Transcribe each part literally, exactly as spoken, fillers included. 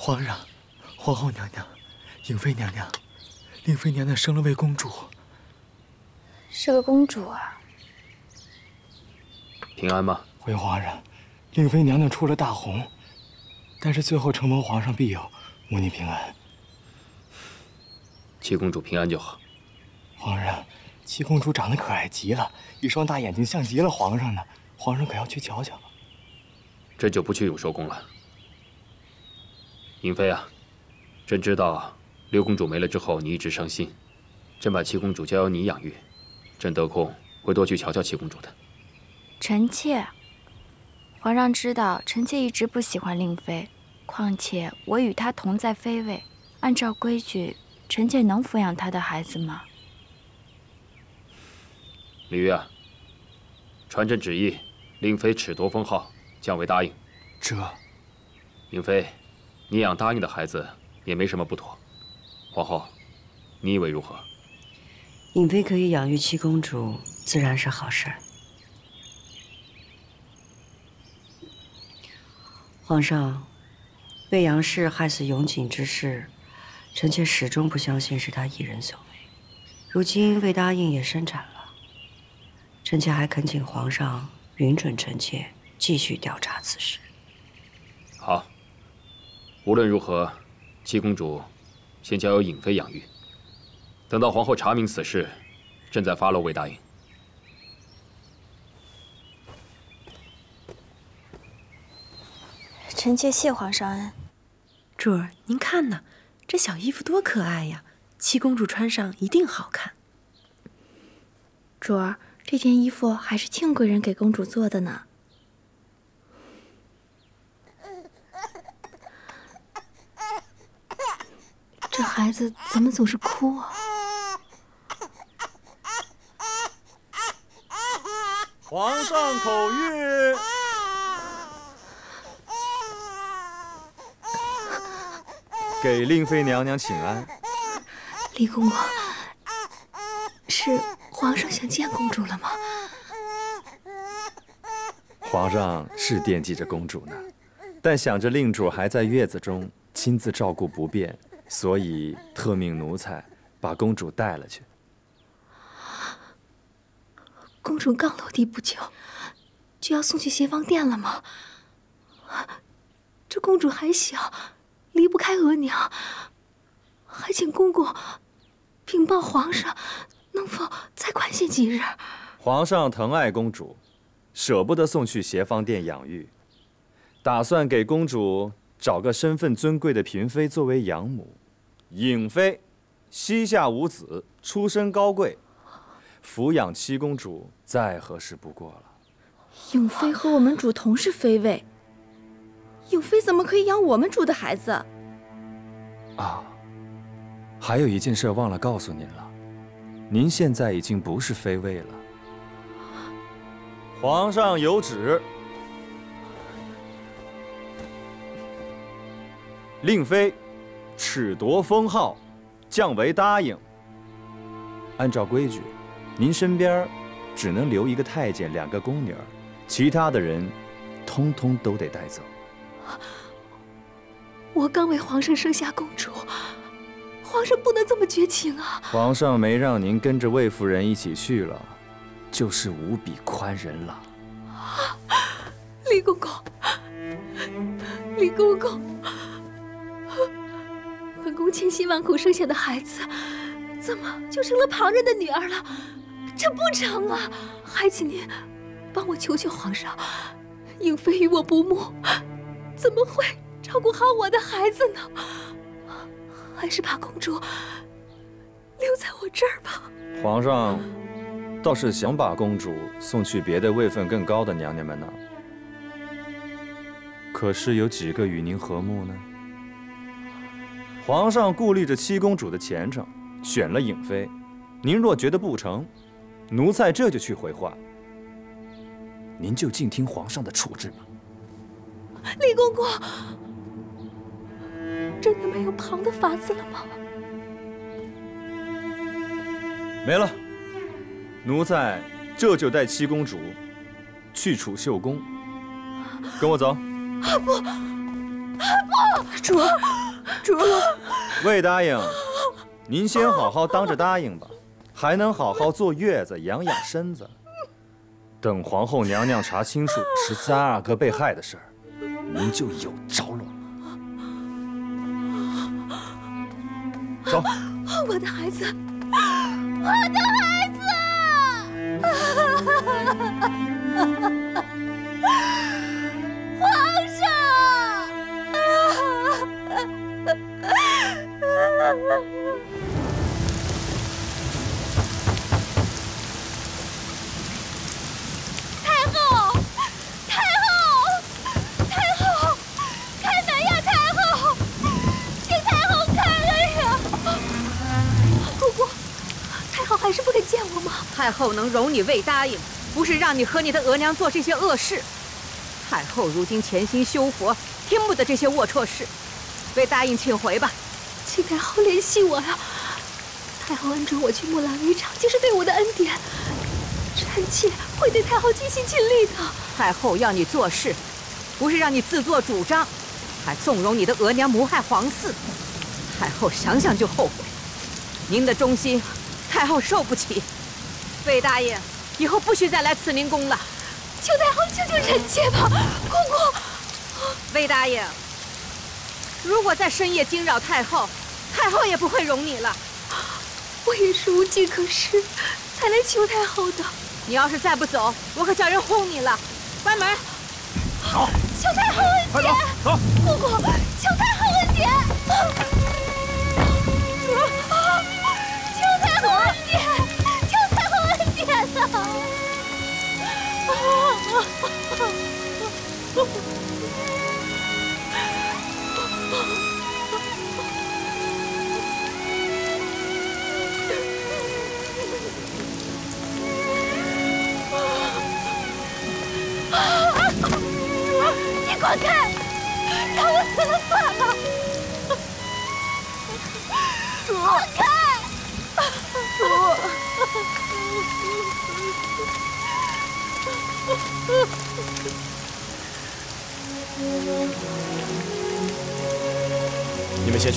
皇上、皇后娘娘、颖妃娘娘，令妃娘娘生了位公主，是个公主啊。平安吗？回皇上，令妃娘娘出了大红，但是最后承蒙皇上庇佑，母女平安。七公主平安就好。皇上，七公主长得可爱极了，一双大眼睛像极了皇上呢，皇上可要去瞧瞧。朕就不去永寿宫了。 颖妃啊，朕知道六公主没了之后你一直伤心，朕把七公主交由你养育，朕得空会多去瞧瞧七公主的。臣妾，皇上知道臣妾一直不喜欢令妃，况且我与她同在妃位，按照规矩，臣妾能抚养她的孩子吗？李玉啊，传朕旨意，令妃褫夺封号，降为答应。这，颖妃。 你养答应的孩子也没什么不妥，皇后，你以为如何？颖妃可以养育七公主，自然是好事儿。皇上，魏阳氏害死永璟之事，臣妾始终不相信是他一人所为。如今魏答应也生产了，臣妾还恳请皇上允准臣妾继续调查此事。好。 无论如何，七公主先交由颖妃养育，等到皇后查明此事，朕再发落魏答应。臣妾谢皇上恩。主儿，您看呐，这小衣服多可爱呀！七公主穿上一定好看。主儿，这件衣服还是庆贵人给公主做的呢。 这孩子怎么总是哭啊？皇上口谕，给令妃娘娘请安。李公公，是皇上想见公主了吗？皇上是惦记着公主呢，但想着令主还在月子中，亲自照顾不便。 所以特命奴才把公主带了去。公主刚落地不久，就要送去协防殿了吗？这公主还小，离不开额娘，还请公公禀报皇上，能否再宽限几日？皇上疼爱公主，舍不得送去协防殿养育，打算给公主。 找个身份尊贵的嫔妃作为养母，颖妃，膝下无子，出身高贵，抚养七公主再合适不过了。颖妃和我们主同是妃位，颖妃怎么可以养我们主的孩子？啊，还有一件事忘了告诉您了，您现在已经不是妃位了。皇上有旨。 令妃褫夺封号，降为答应。按照规矩，您身边只能留一个太监、两个宫女儿，其他的人通通都得带走。我刚为皇上生下公主，皇上不能这么绝情啊！皇上没让您跟着魏夫人一起去了，就是无比宽仁了。李公公，李公公。 本宫千辛万苦生下的孩子，怎么就成了旁人的女儿了？这不成啊！还请您帮我求求皇上，颖妃与我不睦，怎么会照顾好我的孩子呢？还是把公主留在我这儿吧。皇上倒是想把公主送去别的位分更高的娘娘们那儿，可是有几个与您和睦呢？ 皇上顾虑着七公主的前程，选了颖妃。您若觉得不成，奴才这就去回话。您就静听皇上的处置吧。李公公，真的没有旁的法子了吗？没了，奴才这就带七公主去储秀宫。跟我走。啊不，啊不！主主，未答应，您先好好当着答应吧，还能好好坐月子养养身子。等皇后娘娘查清楚十三阿哥被害的事儿，您就有着落了。走，我的孩子，我的孩子。 皇上！ 还是不肯见我吗？太后能容你未答应，不是让你和你的额娘做这些恶事。太后如今潜心修佛，听不得这些龌龊事。未答应，请回吧。请太后怜惜我呀！太后恩准我去木兰围场，就是对我的恩典。臣妾会对太后尽心尽力的。太后要你做事，不是让你自作主张，还纵容你的额娘谋害皇嗣。太后想想就后悔。您的忠心。 太后受不起，魏大爷，以后不许再来慈宁宫了。求太后救救臣妾吧，姑姑。魏大爷，如果在深夜惊扰太后，太后也不会容你了。我也是无计可施，才来求太后的。你要是再不走，我可叫人轰你了。关门。好。求太后恩典。走。姑姑，求太后恩典。 你滚开，让我死了算了！滚开！你们先去。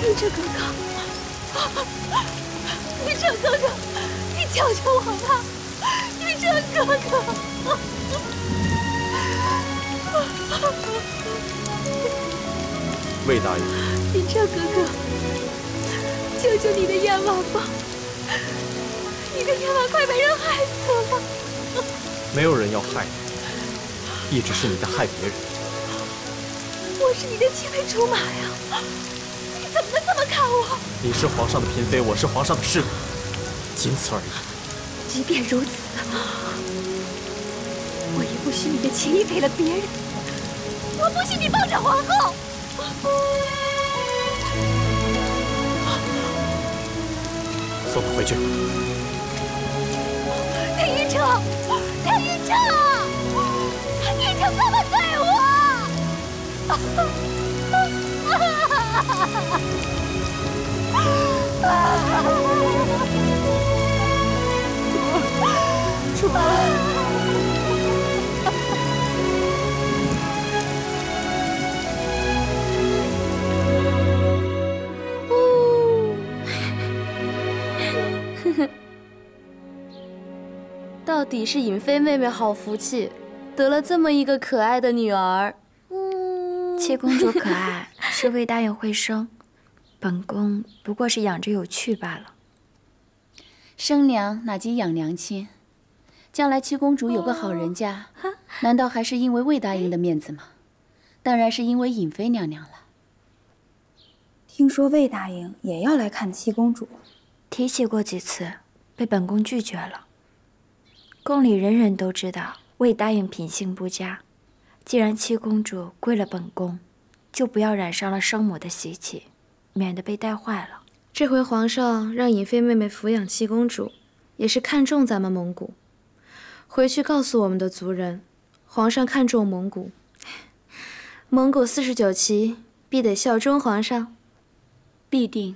你这哥哥，你这哥哥，你救救我吧！你这哥哥，魏大爷，你这哥哥，救救你的燕王吧！ 你的燕王快被人害死了！没有人要害你，一直是你在害别人。我是你的青梅竹马呀，你怎么能这么看我？你是皇上的嫔妃，我是皇上的侍女，仅此而已。即便如此，我也不许你的情谊给了别人，我不许你抱着皇后。 送他回去。裴玉成，裴玉成，你就这么对我？主主，到底是尹妃妹妹好福气，得了这么一个可爱的女儿。嗯，妾公主可爱，是魏大人会生，本宫不过是养着有趣罢了。生娘哪及养娘亲？将来七公主有个好人家，哦、难道还是因为魏大人的面子吗？当然是因为尹妃娘娘了。听说魏大人也要来看七公主，提起过几次，被本宫拒绝了。 宫里人人都知道魏答应品性不佳，既然七公主归了本宫，就不要染上了生母的习气，免得被带坏了。这回皇上让尹妃妹妹抚养七公主，也是看中咱们蒙古。回去告诉我们的族人，皇上看中蒙古，蒙古四十九旗必得效忠皇上。必定。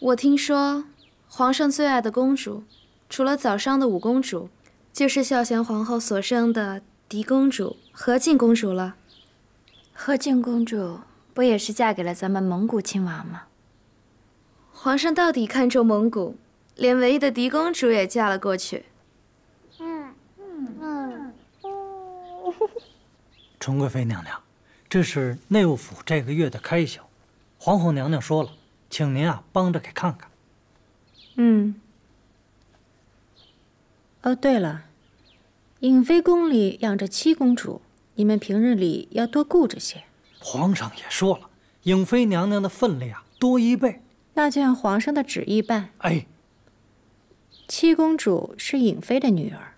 我听说，皇上最爱的公主。 除了早上的五公主，就是孝贤皇后所生的狄公主和靖公主了。和靖公主不也是嫁给了咱们蒙古亲王吗？皇上到底看重蒙古，连唯一的狄公主也嫁了过去。嗯嗯嗯。纯贵妃娘娘，这是内务府这个月的开销，皇后娘娘说了，请您啊帮着给看看。嗯。 哦，对了，颖妃宫里养着七公主，你们平日里要多顾着些。皇上也说了，颖妃娘娘的分量啊多一倍，那就按皇上的旨意办。哎，七公主是颖妃的女儿。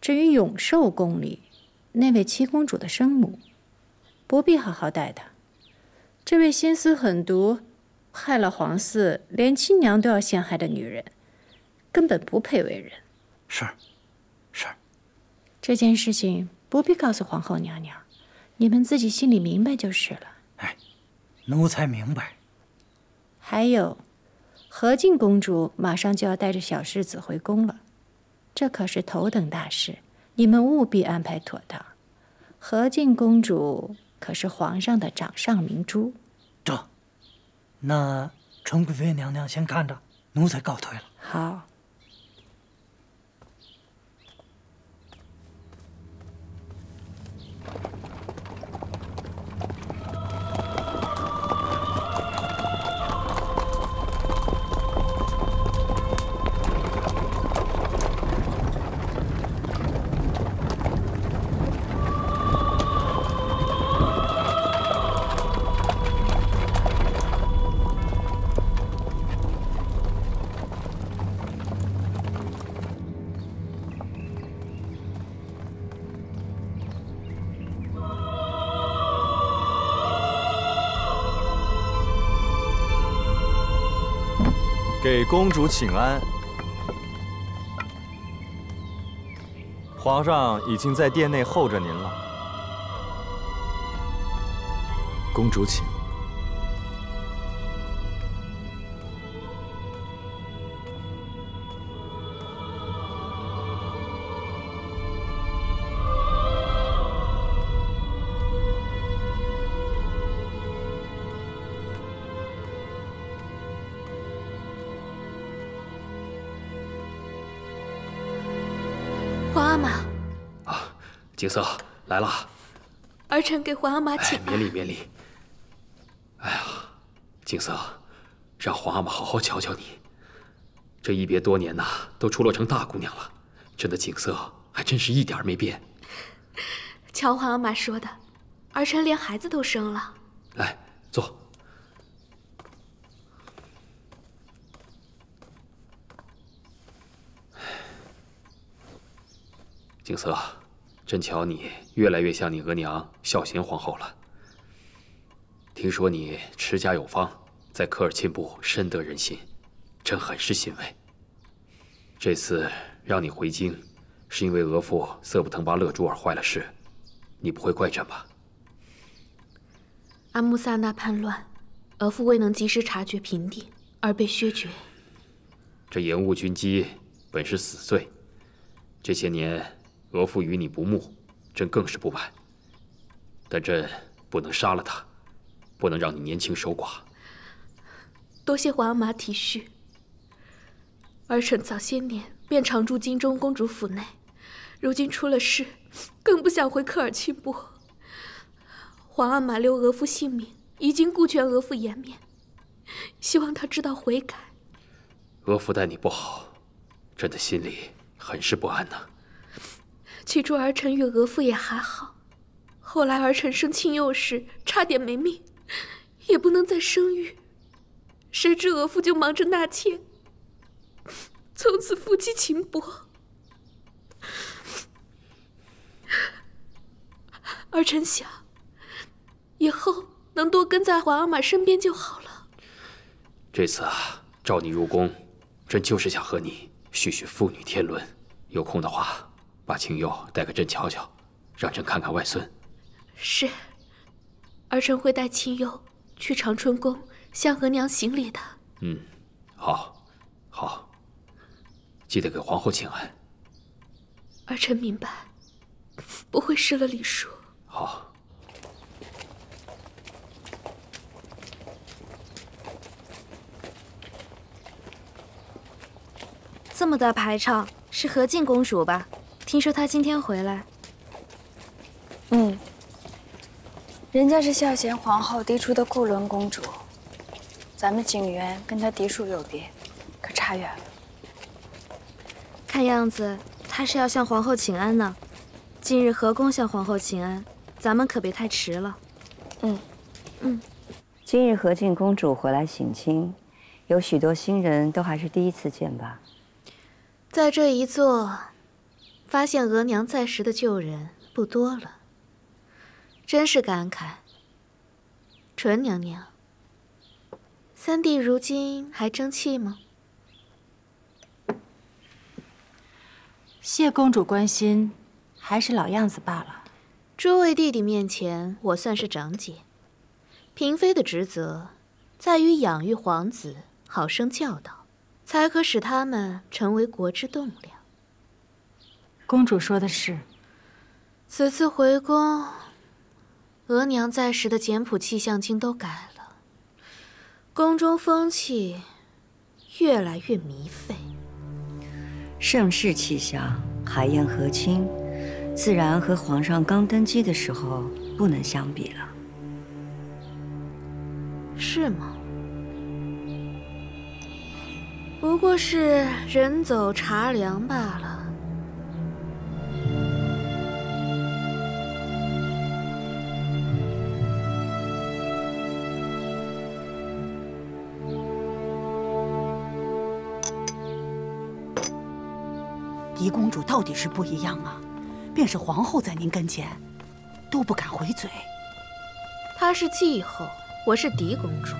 至于永寿宫里那位七公主的生母，不必好好待她。这位心思狠毒，害了皇嗣，连亲娘都要陷害的女人，根本不配为人。 是，是。这件事情不必告诉皇后娘娘，你们自己心里明白就是了。哎，奴才明白。还有，和靖公主马上就要带着小世子回宫了，这可是头等大事，你们务必安排妥当。和靖公主可是皇上的掌上明珠。这，那纯贵妃娘娘先看着，奴才告退了。好。 给公主请安。皇上已经在殿内候着您了。公主请。景色来了，儿臣给皇阿玛请安。哎，免礼免礼。哎呀，景色，让皇阿玛好好瞧瞧你。这一别多年呐，都出落成大姑娘了，真的景色还真是一点没变。瞧皇阿玛说的，儿臣连孩子都生了。来，坐。景色。 真瞧你越来越像你额娘孝贤皇后了。听说你持家有方，在科尔沁部深得人心，朕很是欣慰。这次让你回京，是因为额驸色布腾巴勒珠尔坏了事，你不会怪朕吧？阿木萨那叛乱，额驸未能及时察觉平定，而被削爵。这延误军机本是死罪，这些年。 额驸与你不睦，朕更是不满。但朕不能杀了他，不能让你年轻守寡。多谢皇阿玛体恤。儿臣早些年便常住京中公主府内，如今出了事，更不想回科尔沁部。皇阿玛留额驸性命，已经顾全额驸颜面，希望他知道悔改。额驸待你不好，朕的心里很是不安呐。 起初儿臣与额驸也还好，后来儿臣生亲幼时差点没命，也不能再生育，谁知额驸就忙着纳妾，从此夫妻情薄。儿臣想，以后能多跟在皇阿玛身边就好了。这次啊，召你入宫，朕就是想和你叙叙父女天伦，有空的话。 把青佑带给朕瞧瞧，让朕看看外孙。是，儿臣会带青佑去长春宫向额娘行礼的。嗯，好，好，记得给皇后请安。儿臣明白。不会失了礼数。好。这么大排场，是和靖公主吧？听说她今天回来。嗯，人家是孝贤皇后嫡出的库伦公主，咱们景园跟她嫡庶有别，可差远了。 看样子他是要向皇后请安呢。今日和宫向皇后请安，咱们可别太迟了。嗯，嗯。今日和靖公主回来省亲，有许多新人都还是第一次见吧。在这一座，发现额娘在时的旧人不多了，真是感慨。纯娘娘，三弟如今还争气吗？ 谢公主关心，还是老样子罢了。诸位弟弟面前，我算是长姐。嫔妃的职责在于养育皇子，好生教导，才可使他们成为国之栋梁。公主说的是。此次回宫，额娘在时的简朴气象经都改了，宫中风气越来越靡费。 盛世气象，海晏河清，自然和皇上刚登基的时候不能相比了。是吗？不过是人走茶凉罢了。狄公主到底是不一样啊，便是皇后在您跟前，都不敢回嘴。她是继后，我是狄公主，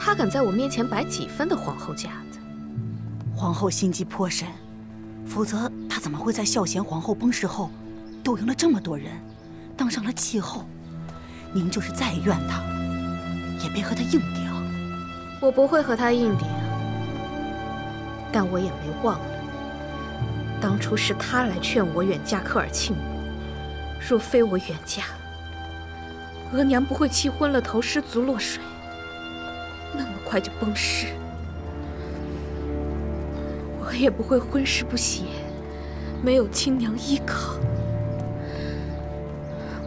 她敢在我面前摆几分的皇后架子？皇后心机颇深，否则她怎么会在孝贤皇后崩逝后，斗赢了这么多人，当上了弃后？您就是再怨她，也别和她硬顶。我不会和她硬顶，但我也没忘了。 当初是他来劝我远嫁科尔沁伯，若非我远嫁，额娘不会气昏了头，失足落水，那么快就崩逝；我也不会婚事不协，没有亲娘依靠。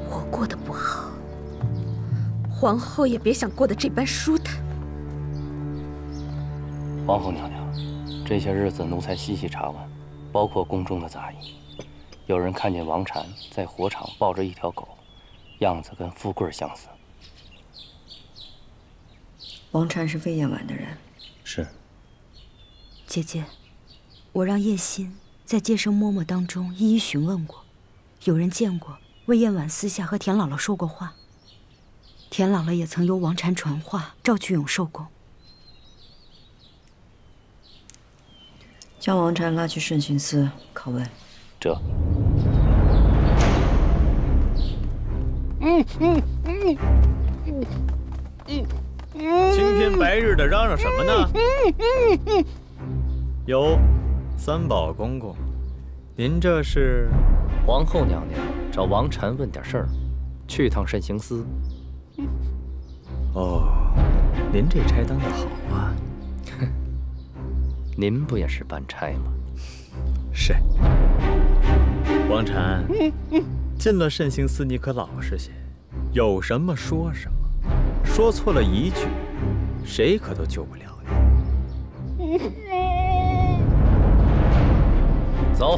我过得不好，皇后也别想过得这般舒坦。皇后娘娘，这些日子奴才细细查问。 包括宫中的杂役，有人看见王禅在火场抱着一条狗，样子跟富贵相似。王禅是魏嬿婉的人，是。姐姐，我让叶欣在街声嬷嬷当中一一询问过，有人见过魏嬿婉私下和田姥姥说过话，田姥姥也曾由王禅传话召去永寿宫。 将王禅拉去慎刑司拷问。这。嗯嗯嗯嗯嗯嗯。青天白日的嚷嚷什么呢？有，三宝公公，您这是？皇后娘娘找王禅问点事儿，去趟慎刑司。哦，您这差当的好啊。 您不也是办差吗？是。王禅，进了慎刑司，你可老实些，有什么说什么，说错了一句，谁可都救不了你。走。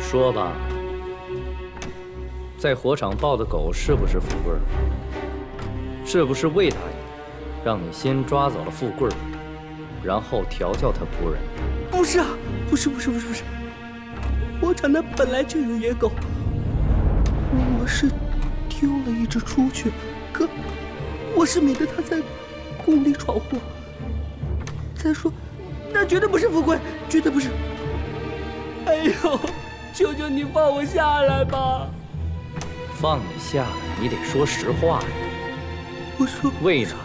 说吧。 在火场抱的狗是不是富贵儿？是不是魏大爷让你先抓走了富贵儿，然后调教他仆人？不是啊，不是，不是，不是，不是。我产他本来就有野狗，我是丢了一只出去，可我是免得他在宫里闯祸。再说，那绝对不是富贵，绝对不是。哎呦，求求你放我下来吧！ 放你下来，你得说实话呀！我说，魏大爷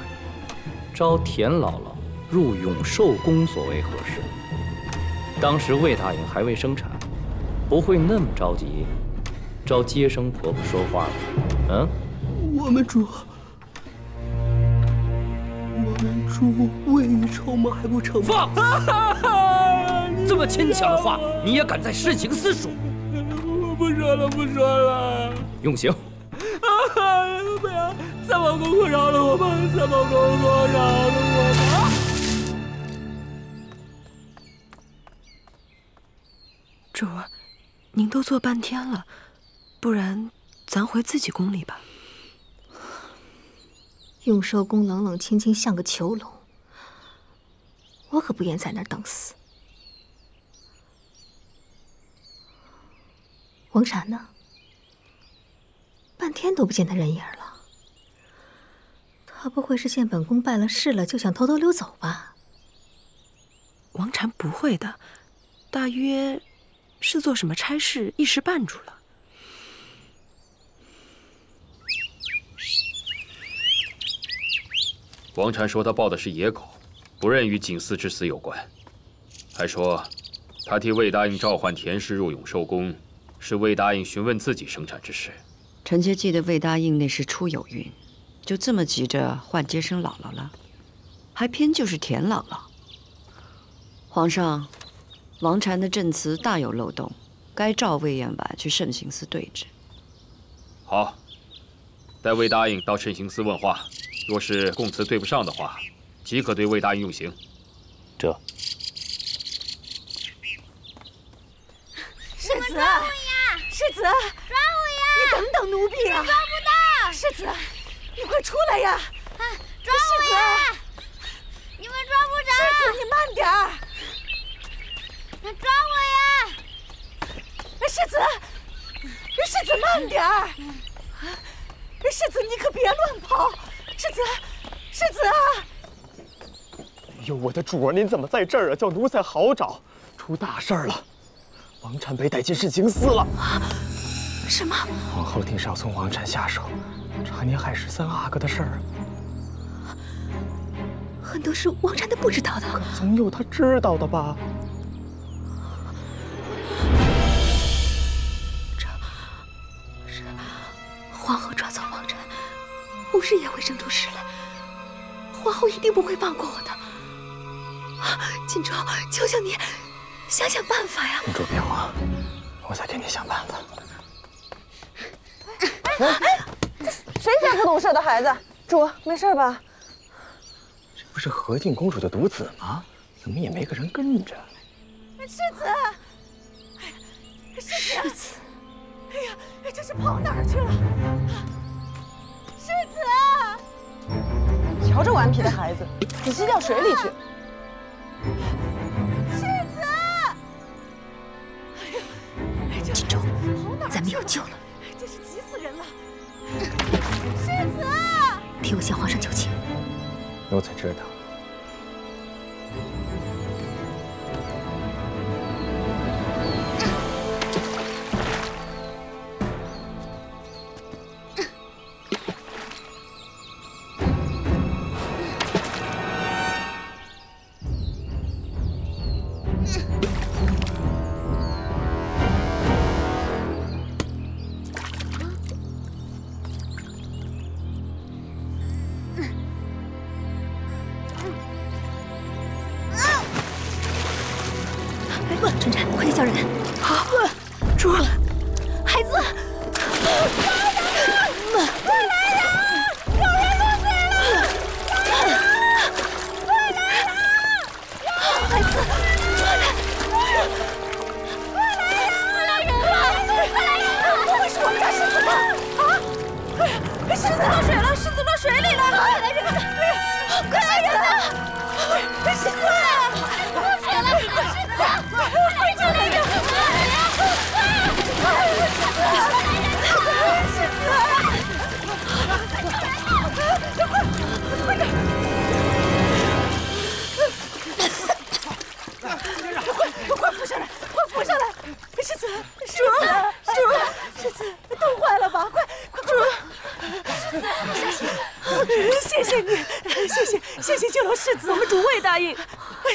招田姥姥入永寿宫所为何事？当时魏大营还未生产，不会那么着急招接生婆婆说话吧？嗯，我们主，我们主未雨绸缪还不成吗？放！这么牵强的话，你也敢在施行私塾？我不说了，不说了。用刑！啊，不要！三宝公公饶了我吧！三宝公公饶了我吧！ 主，您都坐半天了，不然咱回自己宫里吧。永寿宫冷冷清清，像个囚笼，我可不愿在那儿等死。王禅呢？半天都不见他人影了，他不会是见本宫败了势了，就想偷偷溜走吧？王禅不会的，大约 是做什么差事一时绊住了。王禅说他抱的是野狗，不认与景思之死有关，还说他替魏答应召唤田氏入永寿宫，是魏答应询问自己生产之事。臣妾记得魏答应那时出有云，就这么急着换接生姥姥了，还偏就是田姥姥。皇上， 王禅的证词大有漏洞，该召魏嬿婉去慎刑司对质。好，待魏答应到慎刑司问话，若是供词对不上的话，即可对魏答应用刑。这世子，世子，抓我呀！你等等奴婢啊！抓不到！世子，你快出来呀！啊，抓我呀！你们抓不着！世子，你慢点儿！ 抓我呀！世子，世子慢点儿！世子，你可别乱跑！世子，世子啊！哎呦，我的主啊，您怎么在这儿啊？叫奴才好找！出大事了！王禅被带进市情司了！什么？皇后定是要从王禅下手，查年害十三阿哥的事儿。 很多是王禅他不知道的，总有他知道的吧？ 皇后抓走王禅，武士也会生出事来。皇后一定不会放过我的。锦州，求求你，想想办法呀！公主别慌，我再给你想办法。哎哎，谁家不懂事的孩子？主，没事吧？这不是和靖公主的独子吗？怎么也没个人跟着？世子，世子。 哎呀，这是跑哪儿去了？世子啊！瞧这顽皮的孩子，仔细掉水里去。世子！哎呀，锦州，咱们有救了！真是急死人了！世子！替我向皇上求情。奴才知道。救了世子，我们主魏答应，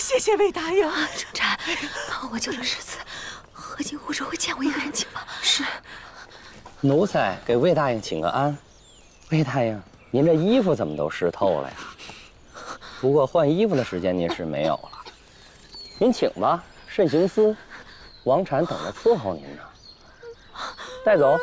谢谢魏答应。正禅，我救了世子，何金护说会欠我一个人情吧？是。奴才给魏大应请个安。魏大应，您这衣服怎么都湿透了呀？不过换衣服的时间您是没有了。您请吧，慎行思，王禅等着伺候您呢。带走。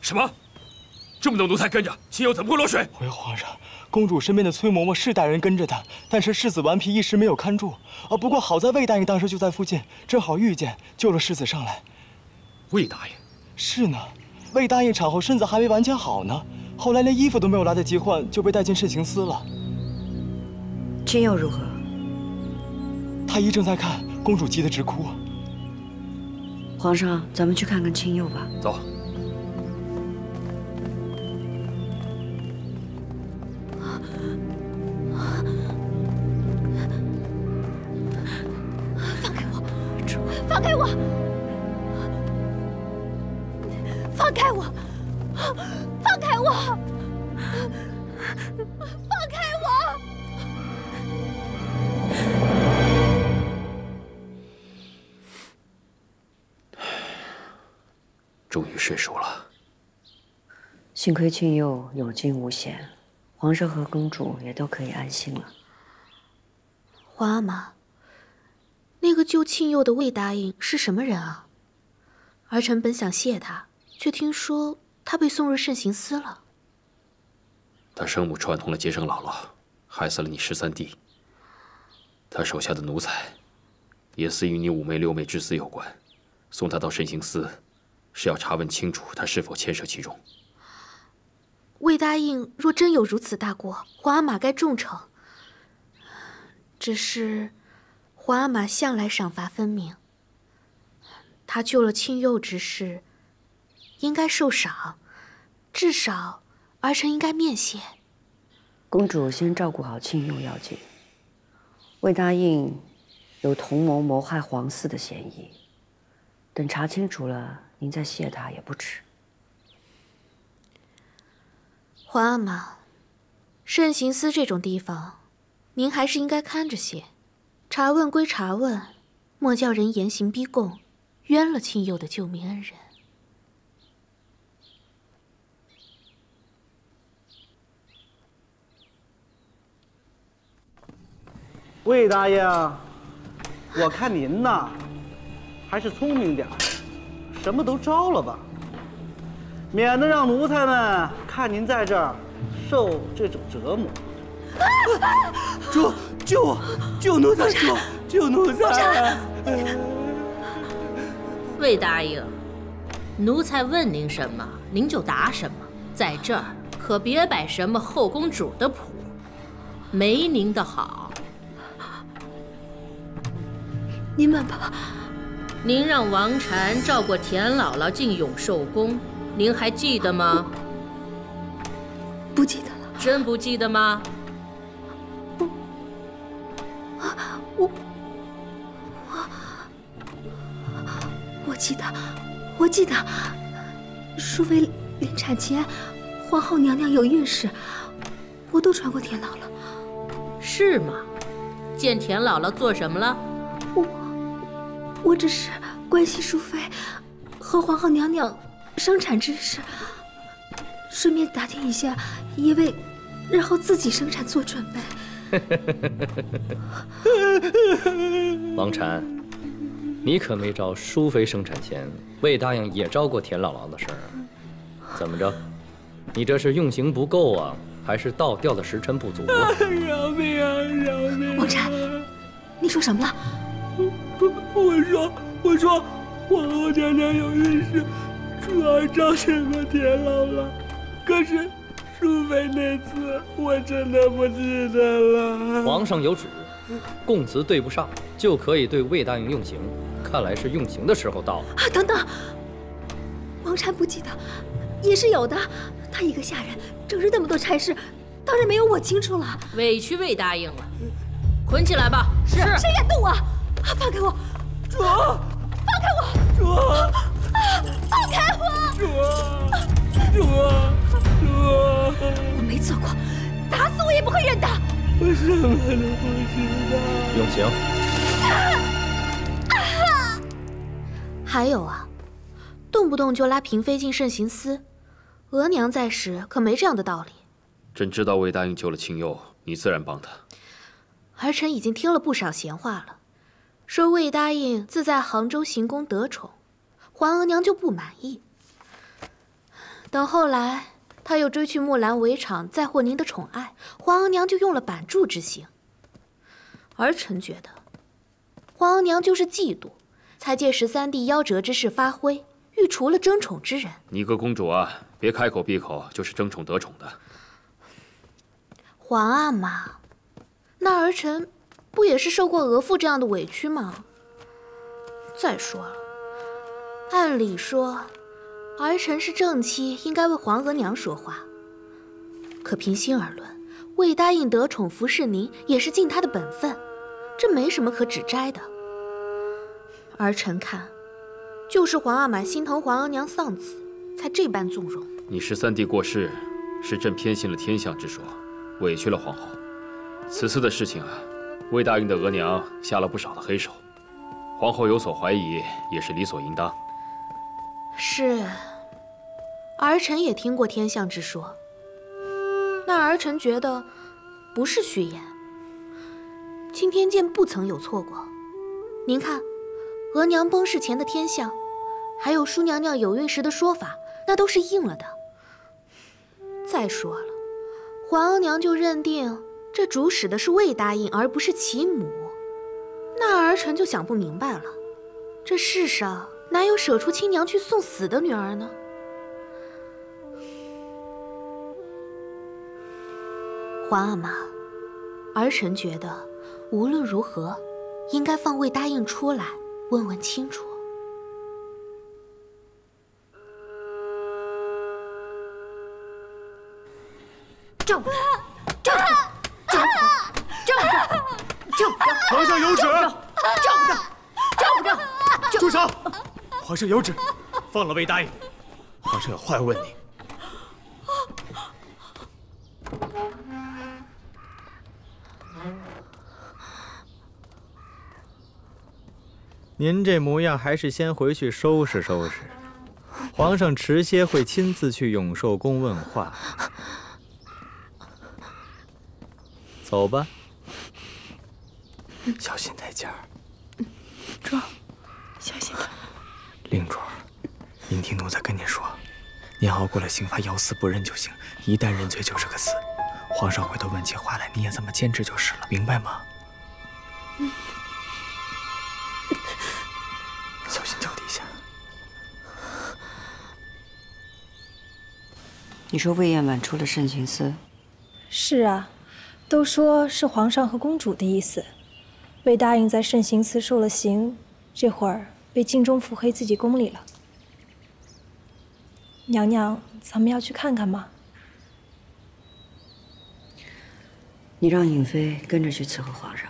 什么？这么多奴才跟着，秦佑怎么会落水？回皇上，公主身边的崔嬷嬷是带人跟着她，但是世子顽皮一时没有看住。啊，不过好在魏大应当时就在附近，正好遇见，救了世子上来。魏大应？是呢，魏大应产后身子还没完全好呢，后来连衣服都没有来得及换，就被带进慎刑司了。秦佑如何？太医正在看，公主急得直哭。皇上，咱们去看看秦佑吧。走。 放开我！放开我！放开我！放开我！终于睡熟了。幸亏庆佑有惊无险，皇上和公主也都可以安心了。皇阿玛。 那个救庆佑的魏答应是什么人啊？儿臣本想谢他，却听说他被送入慎刑司了。他生母串通了接生姥姥，害死了你十三弟。他手下的奴才，也似与你五妹六妹之死有关，送他到慎刑司，是要查问清楚他是否牵涉其中。魏答应若真有如此大过，皇阿玛该重惩。只是。 皇阿玛向来赏罚分明，他救了庆佑之事，应该受赏，至少儿臣应该面谢。公主先照顾好庆佑要紧。魏答应有同谋谋害皇嗣的嫌疑，等查清楚了，您再谢他也不迟。皇阿玛，慎刑司这种地方，您还是应该看着些。 查问归查问，莫叫人严刑逼供，冤了亲友的救命恩人。魏大爷，我看您呐，还是聪明点，什么都招了吧，免得让奴才们看您在这儿受这种折磨。主。 救我！救奴才！救！救奴才！魏答应，奴才问您什么，您就答什么。在这儿可别摆什么后宫主的谱，没您的好。您慢吧。您让王禅照顾田姥姥进永寿宫，您还记得吗？不记得了。真不记得吗？ 我我我记得，我记得，淑妃临产前，皇后娘娘有孕时，我都传过田姥姥。是吗？见田姥姥做什么了？我我只是关心淑妃和皇后娘娘生产之事，顺便打听一下，也为日后自己生产做准备。 王禅，你可没招淑妃生产前魏答应也招过田姥姥的事儿啊？怎么着？你这是用刑不够啊，还是倒吊的时辰不足啊？饶命啊！饶命！王禅，你说什么了？我我说我说皇后娘娘有孕时，主要招惹过田姥姥，可是。 淑妃那次我真的不记得了。皇上有旨，供词对不上就可以对魏大应用刑。看来是用刑的时候到了。啊，等等，王禅不记得也是有的。他一个下人整日那么多差事，当然没有我清楚了。委屈魏大应了。捆起来吧。是。谁敢动我？放开我！主，放开我！主，放开我！主，主，主！我没做过，打死我也不会认的。我什么都不知道。永晴。还有啊，动不动就拉嫔妃进慎刑司，额娘在时可没这样的道理。朕知道魏答应救了青幽，你自然帮他。儿臣已经听了不少闲话了。 说魏答应自在杭州行宫得宠，环额娘就不满意。等后来他又追去木兰围场，再获您的宠爱，环额娘就用了板柱之刑。儿臣觉得，环额娘就是嫉妒，才借十三弟夭折之事发挥，欲除了争宠之人。你个公主啊，别开口闭口就是争宠得宠的。皇阿玛，那儿臣。 不也是受过额驸这样的委屈吗？再说了，按理说，儿臣是正妻，应该为皇额娘说话。可平心而论，魏答应得宠服侍您，也是尽他的本分，这没什么可指摘的。儿臣看，就是皇阿玛心疼皇额娘丧子，才这般纵容。你十三弟过世，是朕偏信了天象之说，委屈了皇后。此次的事情啊。 魏答应的额娘下了不少的黑手，皇后有所怀疑也是理所应当。是，儿臣也听过天象之说。那儿臣觉得不是虚言，钦天监不曾有错过。您看，额娘崩逝前的天象，还有舒娘娘有孕时的说法，那都是应了的。再说了，皇额娘就认定。 这主使的是魏答应，而不是其母，那儿臣就想不明白了。这世上哪有舍出亲娘去送死的女儿呢？皇阿玛，儿臣觉得无论如何，应该放魏答应出来问问清楚。正不正不。 正不正？皇上有旨。正不正？正不正？住手！皇上有旨，放了魏答应。皇上有话要问你。您这模样，还是先回去收拾收拾。皇上迟些会亲自去永寿宫问话。走吧。 小心带尖儿，主，小心点。令主，您听奴才跟您说，您熬过了刑罚，咬死不认就行。一旦认罪就是个死。皇上回头问起话来，你也这么坚持就是了，明白吗？嗯、小心脚底下。你说魏嬿婉出了慎刑司？是啊，都说是皇上和公主的意思。 魏答应在慎刑司受了刑，这会儿被敬忠伏黑自己宫里了。娘娘，咱们要去看看吗？你让颖妃跟着去伺候皇上。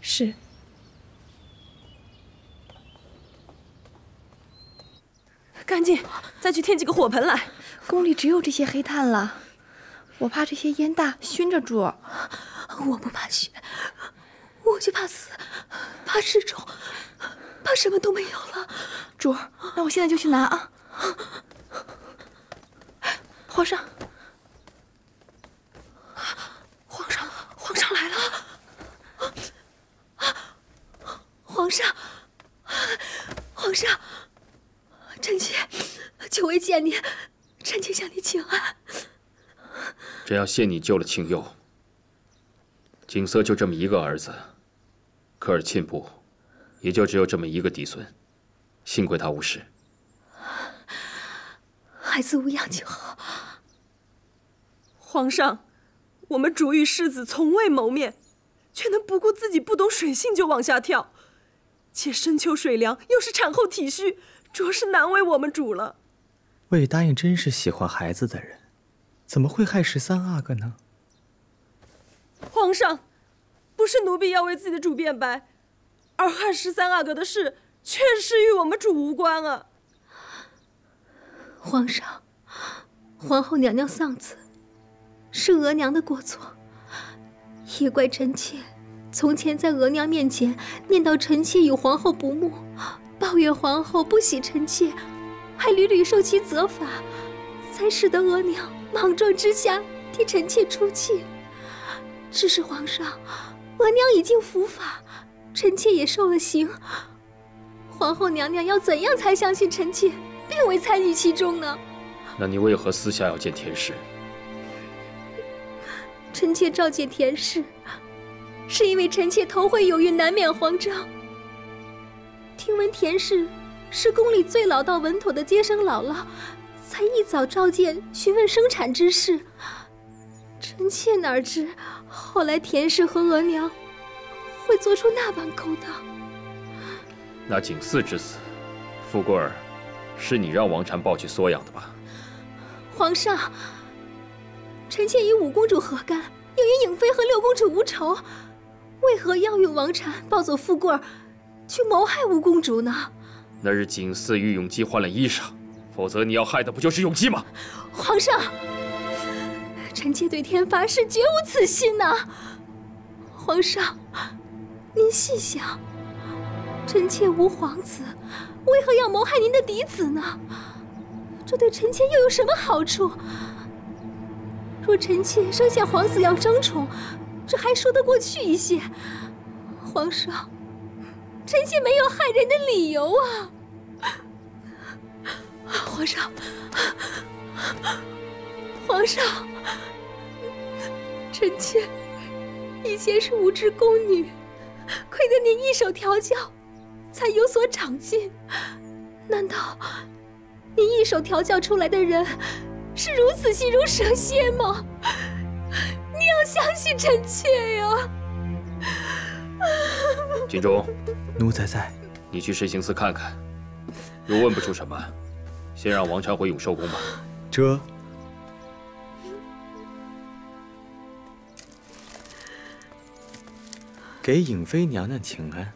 是。赶紧再去添几个火盆来，宫里只有这些黑炭了，我怕这些烟大熏着主。我不怕熏。 我就怕死，怕失重，怕什么都没有了。主儿，那我现在就去拿啊！皇上，皇上，皇上来了！皇上，皇上，臣妾久未见您，臣妾向您请安。朕要谢你救了青幽。景瑟就这么一个儿子。 科尔沁部，也就只有这么一个嫡孙，幸亏他无事。孩子无恙就好。皇上，我们主与世子从未谋面，却能不顾自己不懂水性就往下跳，且深秋水凉，又是产后体虚，着实难为我们主了。魏答应真是喜欢孩子的人，怎么会害十三阿哥呢？皇上。不是奴婢要为自己的主辩白，而汉十三阿哥的事确实与我们主无关啊。皇上，皇后娘娘丧子，是额娘的过错，也怪臣妾从前在额娘面前念叨臣妾与皇后不睦，抱怨皇后不喜臣妾，还屡屡受其责罚，才使得额娘莽撞之下替臣妾出气。 只是皇上，额娘已经伏法，臣妾也受了刑。皇后娘娘要怎样才相信臣妾并未参与其中呢？那你为何私下要见田氏？臣妾召见田氏，是因为臣妾头会有孕，难免慌张。听闻田氏是宫里最老道稳妥的接生姥姥，才一早召见询问生产之事。 臣妾哪知，后来田氏和额娘会做出那般勾当。那景嗣之死，富贵儿，是你让王禅抱去缩养的吧？皇上，臣妾与五公主何干，又与颖妃和六公主无仇，为何要用王禅抱走富贵儿，去谋害五公主呢？那日景嗣与永姬换了衣裳，否则你要害的不就是永姬吗？皇上。 臣妾对天发誓，绝无此心呐、啊！皇上，您细想，臣妾无皇子，为何要谋害您的嫡子呢？这对臣妾又有什么好处？若臣妾生下皇子要争宠，这还说得过去一些。皇上，臣妾没有害人的理由啊！皇上。 皇上，臣妾以前是无知宫女，亏得您一手调教，才有所长进。难道您一手调教出来的人是如此心如蛇蝎吗？你要相信臣妾呀！锦忠，奴才在。你去慎刑司看看，若问不出什么，先让王禅回永寿宫吧。这。 给颖妃娘娘请安。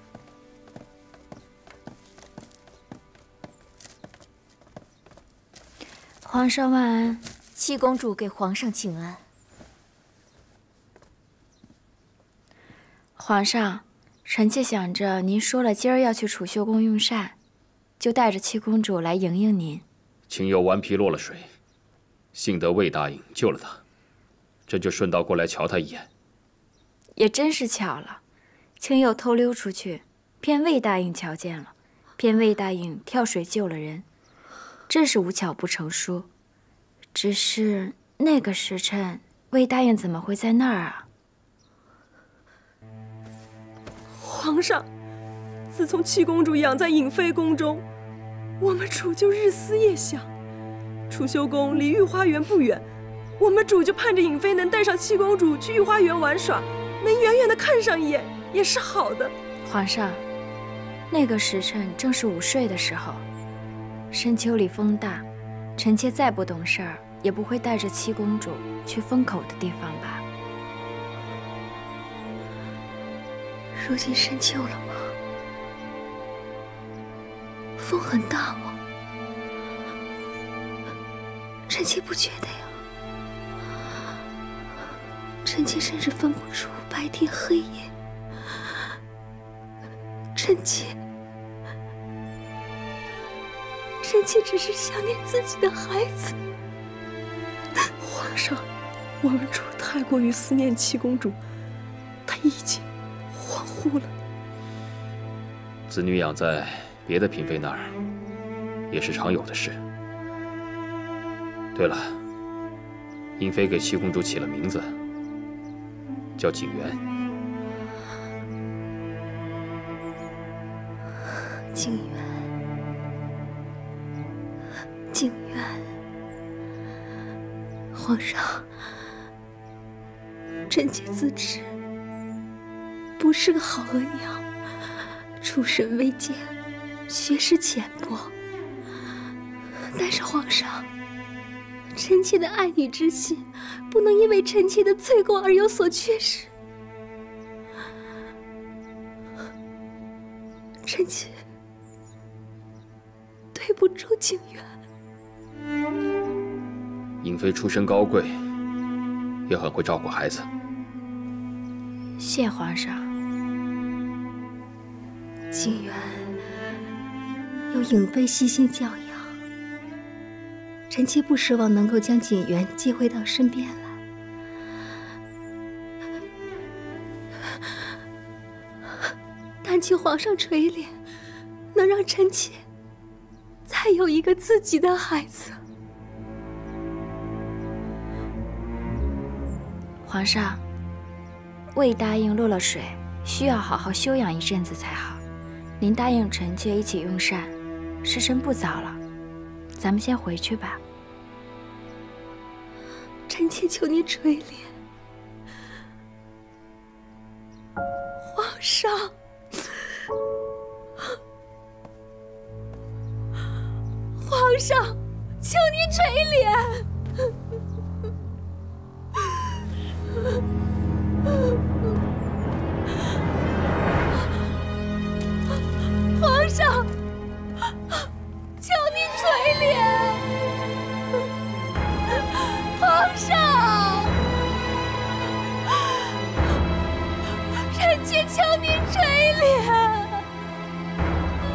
皇上万安，七公主给皇上请安。皇上，臣妾想着您说了今儿要去储秀宫用膳，就带着七公主来迎迎您。情友顽皮落了水，幸得魏答应救了她，朕就顺道过来瞧她一眼。也真是巧了。 青佑偷溜出去，偏魏答应瞧见了，偏魏答应跳水救了人，真是无巧不成书。只是那个时辰，魏答应怎么会在那儿啊？皇上，自从七公主养在颖妃宫中，我们主就日思夜想。储秀宫离御花园不远，我们主就盼着颖妃能带上七公主去御花园玩耍，能远远的看上一眼。 也是好的，皇上。那个时辰正是午睡的时候，深秋里风大，臣妾再不懂事儿，也不会带着七公主去风口的地方吧。如今深秋了吗？风很大吗？臣妾不觉得呀，臣妾甚至分不出白天黑夜。 臣妾，臣妾只是想念自己的孩子。皇上，我们主太过于思念七公主，她已经恍惚了。子女养在别的嫔妃那儿，也是常有的事。对了，英妃给七公主起了名字，叫景元。 景元，景元，皇上，臣妾自知不是个好额娘，出身微贱，学识浅薄。但是皇上，臣妾的爱女之心，不能因为臣妾的罪过而有所缺失。臣妾对不住景渊。颖妃出身高贵，也很会照顾孩子。谢皇上。景渊有颖妃悉心教养，臣妾不奢望能够将景渊接回到身边来。 但求皇上垂怜，能让臣妾再有一个自己的孩子。皇上，未答应落了水，需要好好休养一阵子才好。您答应臣妾一起用膳，时辰不早了，咱们先回去吧。臣妾求您垂怜，皇上。 皇上，求您垂怜！皇上，求您垂怜！皇上，臣妾求您垂怜！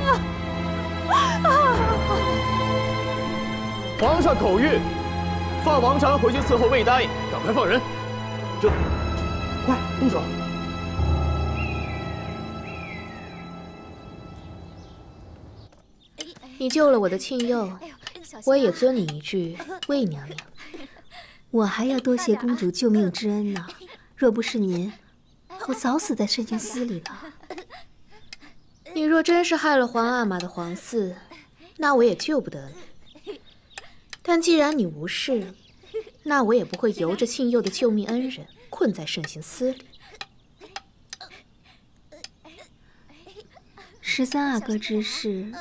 啊啊！ 皇上口谕，放王章回去伺候魏答应，赶快放人！这，快动手！你救了我的庆佑，我也尊你一句魏娘娘。我还要多谢公主救命之恩呢，若不是您，我早死在深情司里了。你若真是害了皇阿玛的皇嗣，那我也救不得你。 但既然你无事，那我也不会由着庆佑的救命恩人困在慎刑司里。十三阿哥之事，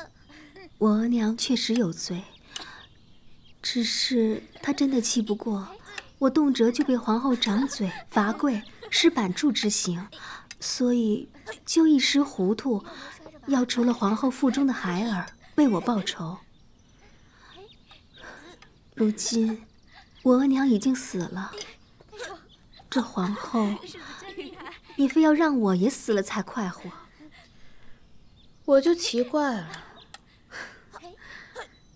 我额娘确实有罪，只是她真的气不过我，动辄就被皇后掌嘴、罚跪、施板柱之刑，所以就一时糊涂，要除了皇后腹中的孩儿为我报仇。 如今，我额娘已经死了，这皇后也非要让我也死了才快活。我就奇怪了，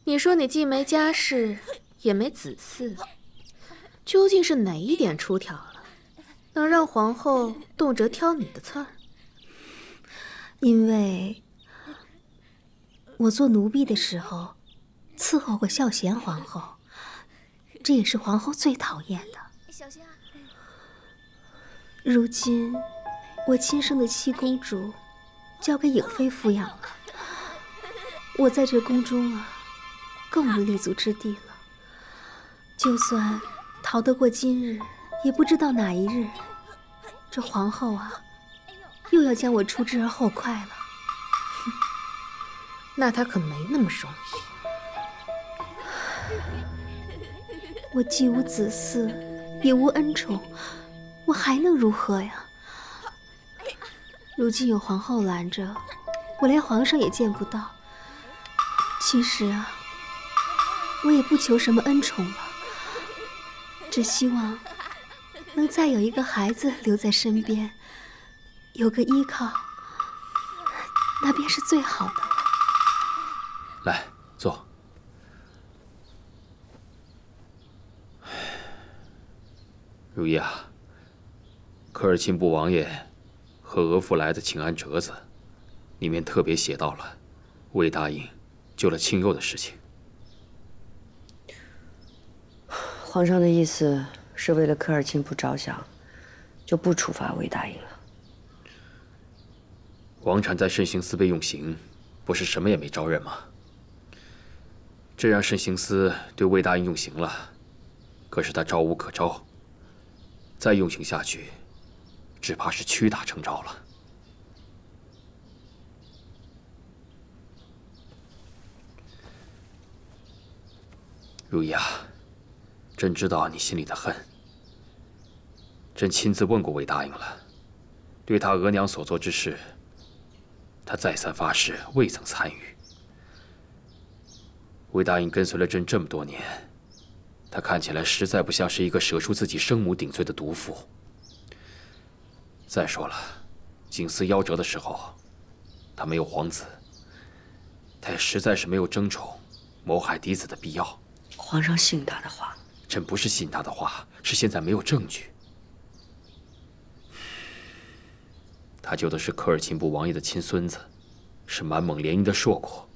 你说你既没家世，也没子嗣，究竟是哪一点出挑了，能让皇后动辄挑你的刺儿？因为，我做奴婢的时候伺候过孝贤皇后。 这也是皇后最讨厌的。如今，我亲生的七公主交给颖妃抚养了，我在这宫中啊，更无立足之地了。就算逃得过今日，也不知道哪一日，这皇后啊，又要将我除之而后快了。哼，那她可没那么容易。 我既无子嗣，也无恩宠，我还能如何呀？如今有皇后拦着，我连皇上也见不到。其实啊，我也不求什么恩宠了，只希望能再有一个孩子留在身边，有个依靠，那便是最好的了。来，坐。 如意啊，科尔沁部王爷和额驸来的请安折子里面特别写到了魏答应救了庆佑的事情。皇上的意思是为了科尔沁部着想，就不处罚魏答应了。王禅在慎刑司被用刑，不是什么也没招认吗？这让慎刑司对魏答应用刑了，可是他招无可招。 再用刑下去，只怕是屈打成招了。如意啊，朕知道你心里的恨。朕亲自问过魏答应了，对他额娘所做之事，他再三发誓未曾参与。魏大印跟随了朕这么多年，他看起来实在不像是一个舍出自己生母顶罪的毒妇。再说了，景思夭折的时候，他没有皇子，他也实在是没有争宠、谋害嫡子的必要。皇上信他的话，朕不是信他的话，是现在没有证据。 他救的是科尔沁部王爷的亲孙子，是满蒙联姻的硕果。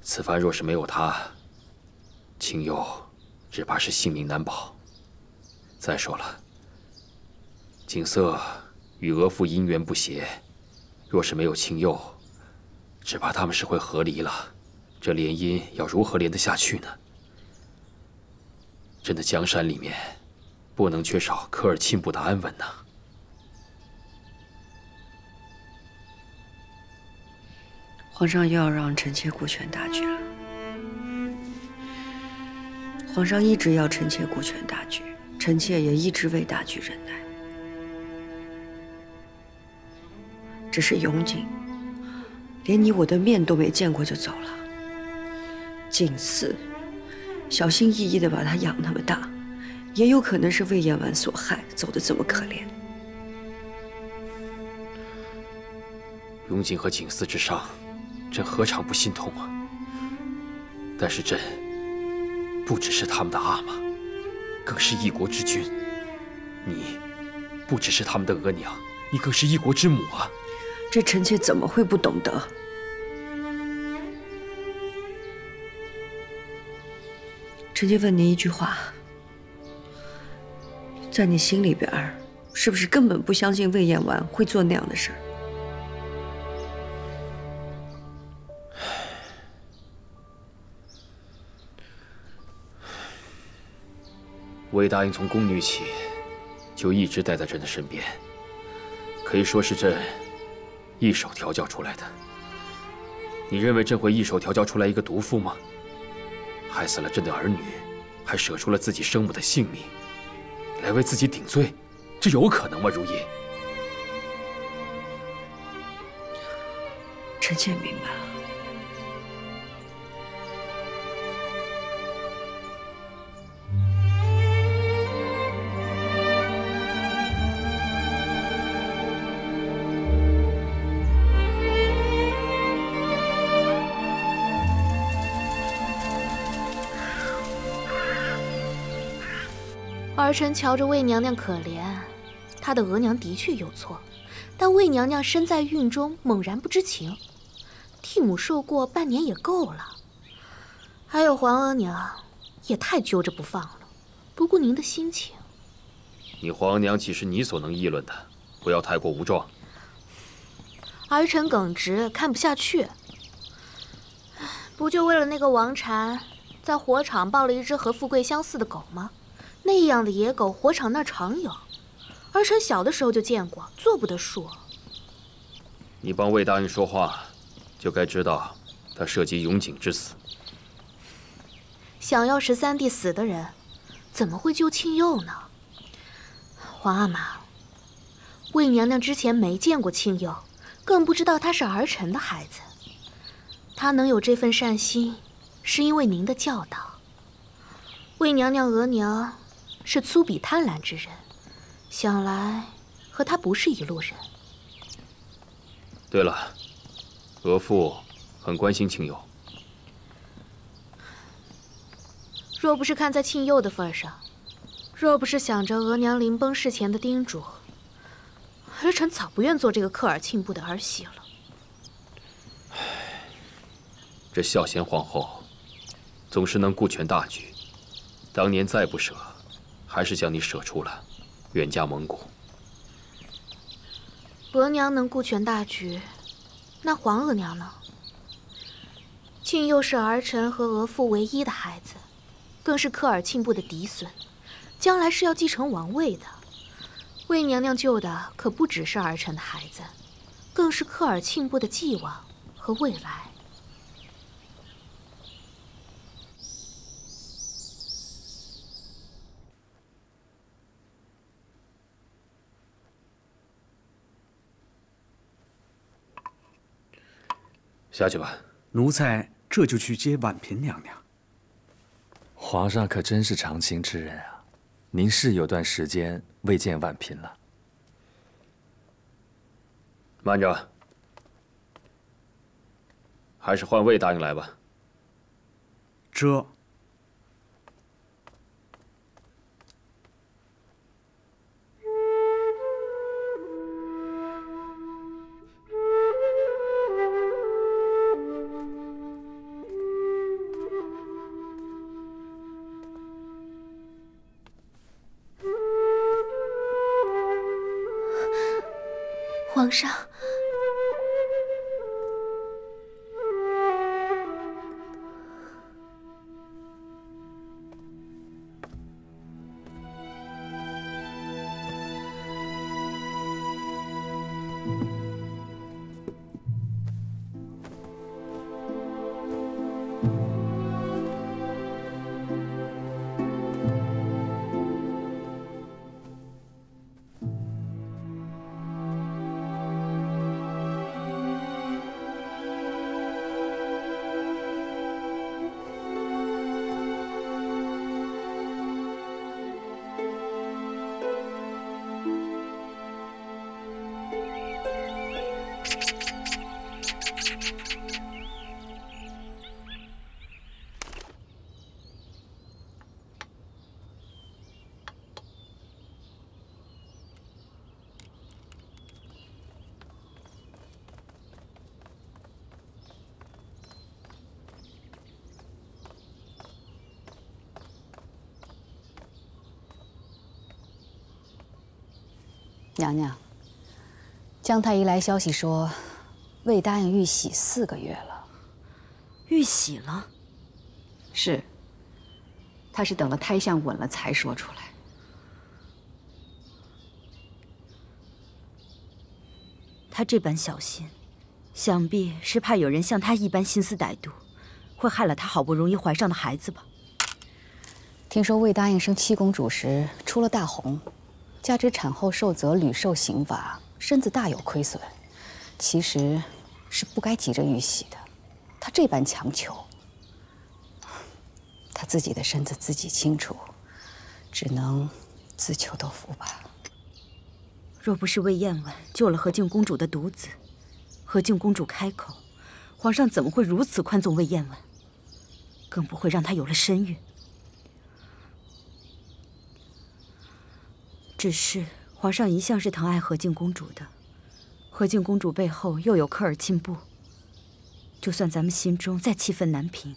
此番若是没有他，清佑只怕是性命难保。再说了，景瑟与额驸姻缘不谐，若是没有清佑，只怕他们是会和离了。这联姻要如何联得下去呢？朕的江山里面，不能缺少科尔沁部的安稳呐。 皇上又要让臣妾顾全大局了。皇上一直要臣妾顾全大局，臣妾也一直为大局忍耐。只是永景，连你我的面都没见过就走了。景嗣，小心翼翼的把他养那么大，也有可能是为燕婉所害，走得这么可怜。永景和景嗣之上。 朕何尝不心痛啊！但是朕不只是他们的阿玛，更是一国之君。你不只是他们的额娘，你更是一国之母啊！这臣妾怎么会不懂得？臣妾问您一句话，在你心里边，是不是根本不相信魏嬿婉会做那样的事儿？ 魏大印从宫女起，就一直待在朕的身边，可以说是朕一手调教出来的。你认为朕会一手调教出来一个毒妇吗？害死了朕的儿女，还舍出了自己生母的性命，来为自己顶罪，这有可能吗？如懿，臣妾明白了。 儿臣瞧着魏娘娘可怜，她的额娘的确有错，但魏娘娘身在孕中，猛然不知情，替母受过半年也够了。还有皇额娘也太揪着不放了。不顾您的心情，你皇额娘岂是你所能议论的？不要太过无状。儿臣耿直，看不下去。不就为了那个王禅，在火场抱了一只和富贵相似的狗吗？ 那样的野狗，火场那儿常有，儿臣小的时候就见过，做不得数。你帮魏大印说话，就该知道他涉及永景之死。想要十三弟死的人，怎么会救庆佑呢？皇阿玛，魏娘娘之前没见过庆佑，更不知道他是儿臣的孩子。他能有这份善心，是因为您的教导。魏娘娘、额娘。 是粗鄙贪婪之人，想来和他不是一路人。对了，额驸很关心庆佑。若不是看在庆佑的份上，若不是想着额娘临崩事前的叮嘱，儿臣早不愿做这个科尔沁部的儿媳了。这孝贤皇后总是能顾全大局，当年再不舍。 还是将你舍出了远嫁蒙古。额娘能顾全大局，那皇额娘呢？庆佑是儿臣和额驸唯一的孩子，更是科尔沁部的嫡孙，将来是要继承王位的。魏娘娘救的可不只是儿臣的孩子，更是科尔沁部的既往和未来。下去吧。奴才这就去接婉嫔娘娘。皇上可真是长情之人啊！您是有段时间未见婉嫔了。慢着，还是换位答应来吧。这。 皇上，娘娘，江太医来消息说，魏答应玉玺四个月了。玉玺了？是，他是等了胎象稳了才说出来。他这般小心，想必是怕有人像他一般心思歹毒，会害了他好不容易怀上的孩子吧？听说魏答应生七公主时出了大红。 加之产后受责，屡受刑罚，身子大有亏损，其实是不该急着玉玺的。他这般强求，他自己的身子自己清楚，只能自求多福吧。若不是魏嬿婉救了和靖公主的独子，和靖公主开口，皇上怎么会如此宽纵魏嬿婉，更不会让她有了身孕。 只是皇上一向是疼爱和靖公主的，和靖公主背后又有科尔沁部，就算咱们心中再气愤难平，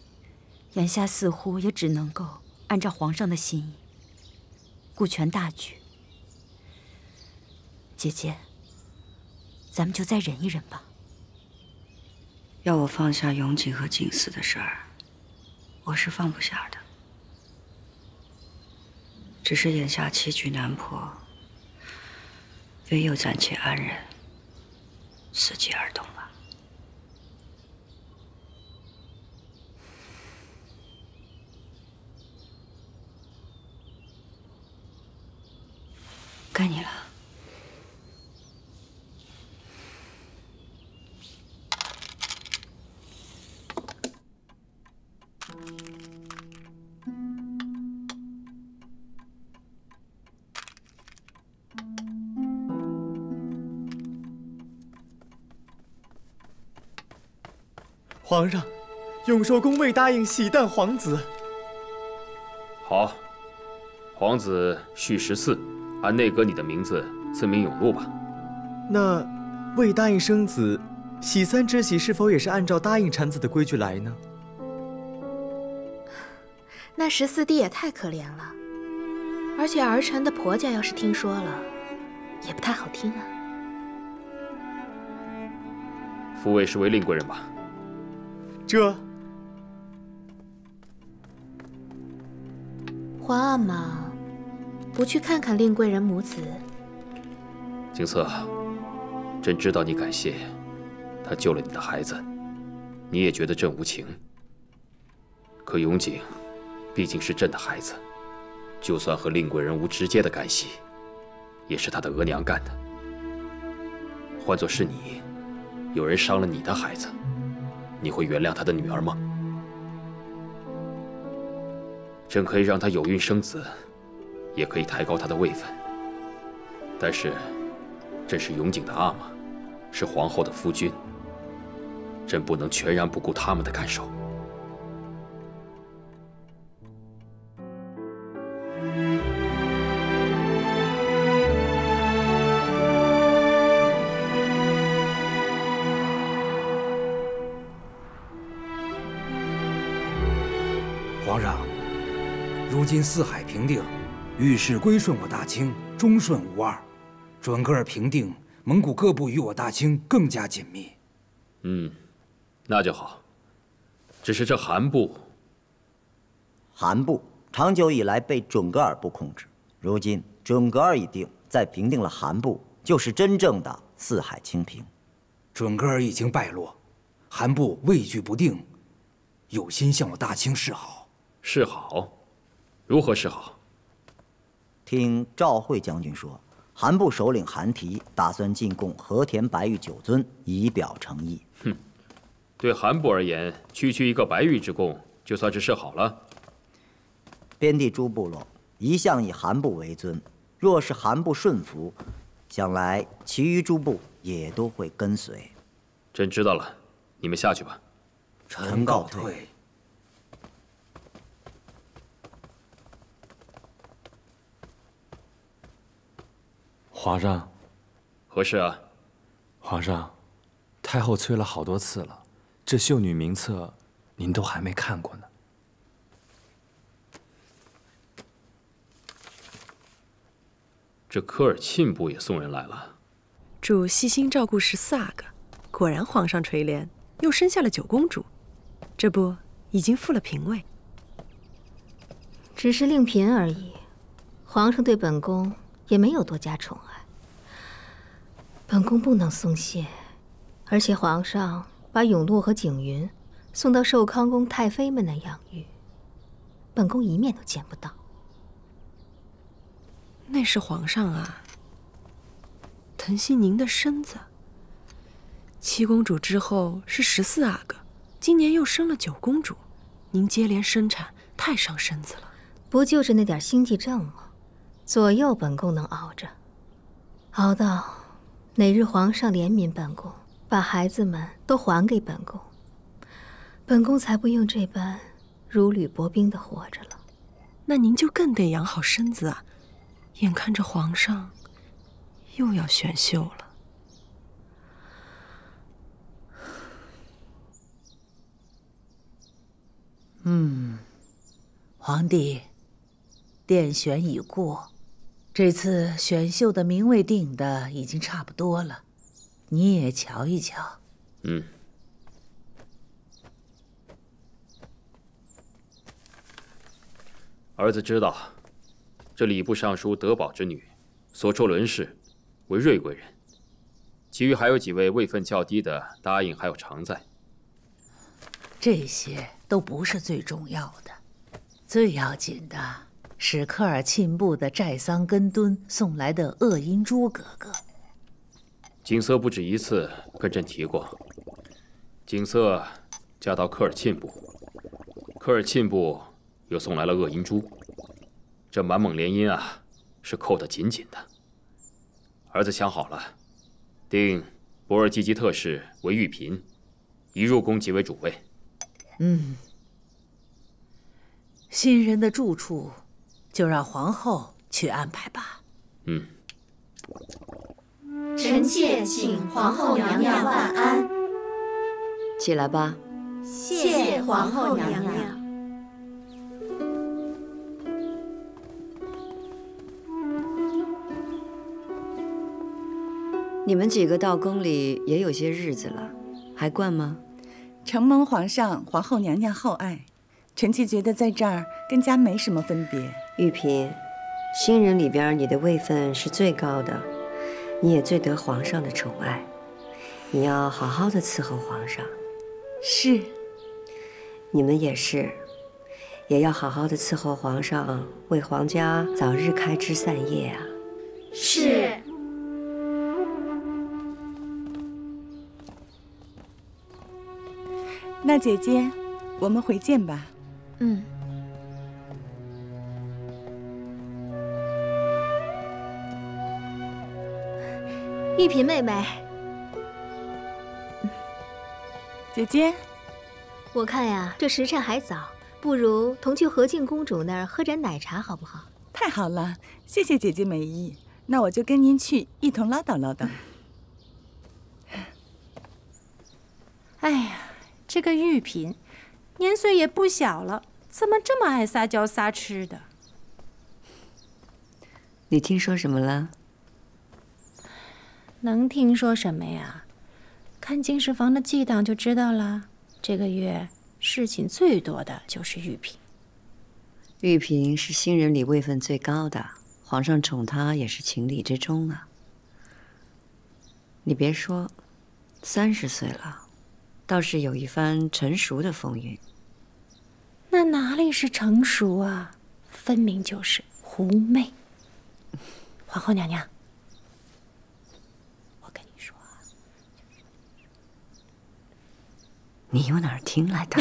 眼下似乎也只能够按照皇上的心意，顾全大局。姐姐，咱们就再忍一忍吧。要我放下永景和景思的事儿，我是放不下的。 只是眼下棋局难破，唯有暂且安忍，伺机而动吧。该你了。皇上，永寿宫未答应喜诞皇子。好，皇子续十四，按内阁你的名字赐名永禄吧。那未答应生子，喜三之喜是否也是按照答应产子的规矩来呢？那十四弟也太可怜了，而且儿臣的婆家要是听说了，也不太好听啊。复位是为令贵人吧。 这皇阿玛不去看看令贵人母子，景瑟，朕知道你感谢他救了你的孩子，你也觉得朕无情。可永景毕竟是朕的孩子，就算和令贵人无直接的干系，也是他的额娘干的。换作是你，有人伤了你的孩子。你会原谅他的女儿吗？朕可以让他有孕生子，也可以抬高他的位分。但是，朕是永景的阿玛，是皇后的夫君，朕不能全然不顾他们的感受。 皇上，如今四海平定，御史归顺我大清，忠顺无二；准噶尔平定，蒙古各部与我大清更加紧密。嗯，那就好。只是这韩部，韩部长久以来被准噶尔部控制，如今准噶尔已定，再平定了韩部，就是真正的四海清平。准噶尔已经败落，韩部畏惧不定，有心向我大清示好。 示好，如何示好？听赵惠将军说，韩部首领韩提打算进贡和田白玉九尊，以表诚意。哼，对韩部而言，区区一个白玉之贡，就算是示好了。边地诸部落一向以韩部为尊，若是韩部顺服，想来其余诸部也都会跟随。朕知道了，你们下去吧。臣告退。 皇上，何事啊？皇上，太后催了好多次了，这秀女名册您都还没看过呢。这科尔沁部也送人来了。主细心照顾十四阿哥，果然皇上垂怜，又生下了九公主。这不，已经复了嫔位，只是令嫔而已。皇上对本宫。 也没有多加宠爱，本宫不能松懈。而且皇上把永洛和景云送到寿康宫太妃们那养育，本宫一面都见不到。那是皇上啊，疼惜您的身子。七公主之后是十四阿哥，今年又生了九公主，您接连生产太伤身子了。不就是那点心悸症吗？ 左右本宫能熬着，熬到哪日皇上怜悯本宫，把孩子们都还给本宫，本宫才不用这般如履薄冰的活着了。那您就更得养好身子啊！眼看着皇上又要选秀了。 嗯，皇帝，殿选已过。 这次选秀的名位定的已经差不多了，你也瞧一瞧。嗯。儿子知道，这礼部尚书德宝之女所处伦氏为瑞贵人，其余还有几位位分较低的答应还有常在。这些都不是最重要的，最要紧的。 史克尔沁部的寨桑根敦送来的鄂音珠格格，景瑟不止一次跟朕提过，景瑟嫁到科尔沁部，科尔沁部又送来了鄂音珠，这满蒙联姻啊，是扣得紧紧的。儿子想好了，定博尔济吉特氏为御嫔，一入宫即为主位。嗯，新人的住处。 就让皇后去安排吧。嗯。臣妾请皇后娘娘万安。起来吧。谢皇后娘娘。你们几个到宫里也有些日子了，还惯吗？承蒙皇上、皇后娘娘厚爱，臣妾觉得在这儿跟家没什么分别。 玉嫔，新人里边你的位分是最高的，你也最得皇上的宠爱，你要好好的伺候皇上。是，你们也是，也要好好的伺候皇上，为皇家早日开枝散叶啊。是。那姐姐，我们回见吧。嗯。 玉萍妹妹，姐姐，我看呀，这时辰还早，不如同去和敬公主那儿喝盏奶茶，好不好？太好了，谢谢姐姐美意。那我就跟您去，一同唠叨唠叨。哎呀，这个玉萍，年岁也不小了，怎么这么爱撒娇撒痴的？你听说什么了？ 能听说什么呀？看金石房的记档就知道了。这个月事情最多的就是玉萍。玉萍是新人里位分最高的，皇上宠她也是情理之中啊。你别说，三十岁了，倒是有一番成熟的风韵。那哪里是成熟啊？分明就是狐媚。皇后娘娘。 你又哪儿听来的？